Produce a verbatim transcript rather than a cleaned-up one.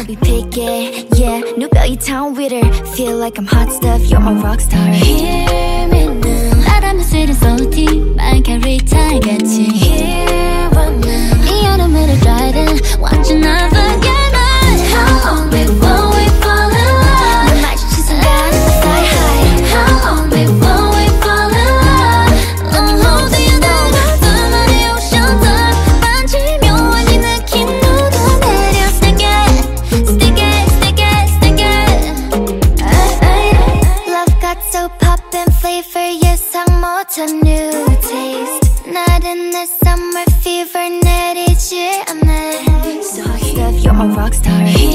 I'll be picky, yeah. New belly town with her. Feel like I'm hot stuff, you're my rock star. Hear me now. 바람에 쓰린 솔티, 말 캐릭터 같이. Here right now. 이 여름을 riding, watch another game night. How long we won't we fall in love? 내 말이 지선 가는 sky high. How long we won't we fall in love? I'm holding on so many oceans up. 만지면 왠지 느낌 누가 내려. Stick it, stick it, stick it, stick it. Ay, ay, ay. Love got so poppin' flavor. Yes, I'm all time new taste. Not in the summer fever, 내리지 않네. So hot stuff, you're my rock star.